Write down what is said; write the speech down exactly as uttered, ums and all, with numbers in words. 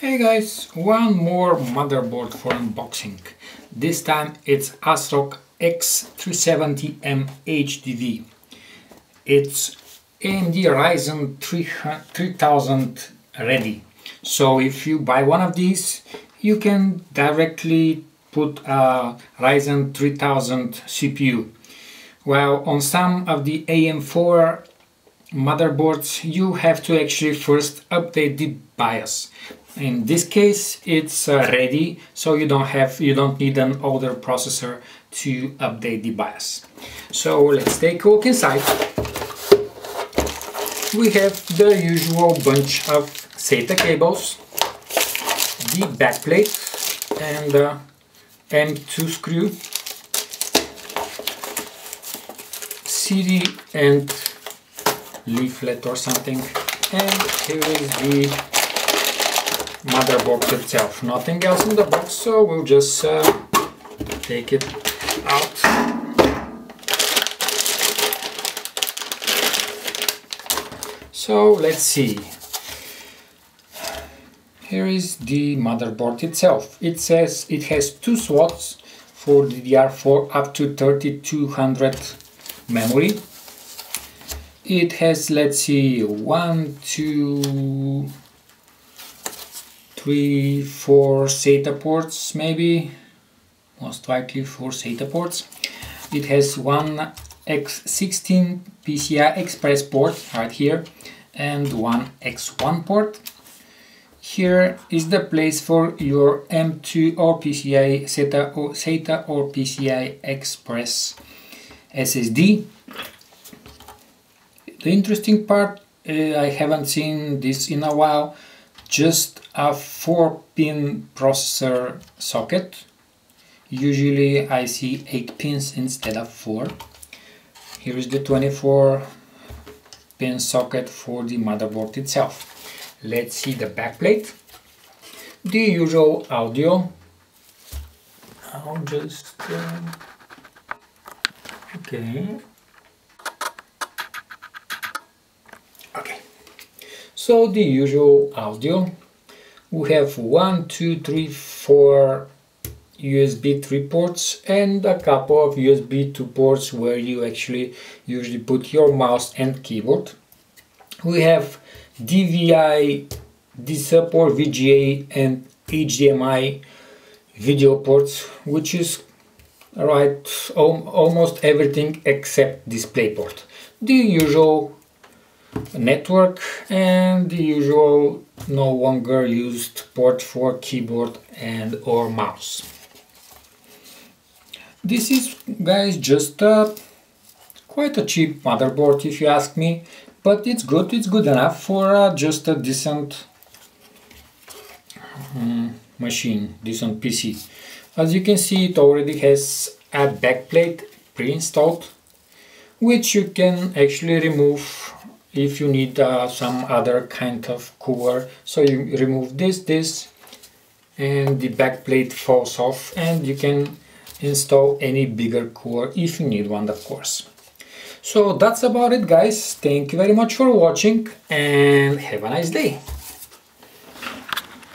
Hey guys, one more motherboard for unboxing. This time it's ASRock X three seventy M H D V. It's A M D Ryzen three thousand ready. So if you buy one of these, you can directly put a Ryzen three thousand C P U. Well, on some of the A M four motherboards, you have to actually first update the BIOS. In this case, it's uh, ready, so you don't have, you don't need an older processor to update the BIOS. So let's take a look inside. We have the usual bunch of SATA cables, the backplate, and the M two screw, C D and leaflet or something, and here is the motherboard itself. Nothing else in the box, so we'll just uh, take it out. So let's see. Here is the motherboard itself. It says it has two slots for D D R four up to thirty-two hundred memory. It has, let's see, one, two, three, four SATA ports, maybe, most likely four SATA ports. It has one X sixteen P C I Express port right here and one X one port. Here is the place for your M two or PCI SATA or, SATA or PCI Express S S D. The interesting part, uh, I haven't seen this in a while, just a four pin processor socket. Usually I see eight pins instead of four. Here is the twenty-four pin socket for the motherboard itself. Let's see the backplate. The usual audio. I'll just... Uh, okay. Okay. So the usual audio, we have one, two, three, four U S B three ports and a couple of U S B two ports where you actually usually put your mouse and keyboard. We have D V I, D-Sub or V G A and H D M I video ports, which is right almost everything except DisplayPort. The usual network and the usual no longer used port for keyboard and or mouse. This is, guys, just a, quite a cheap motherboard if you ask me, but it's good, it's good enough for uh, just a decent um, machine, decent P C. As you can see, it already has a backplate pre-installed, which you can actually remove if you need uh, some other kind of cooler. So you remove this, this, and the back plate falls off and you can install any bigger cooler if you need one, of course. So that's about it, guys. Thank you very much for watching and have a nice day.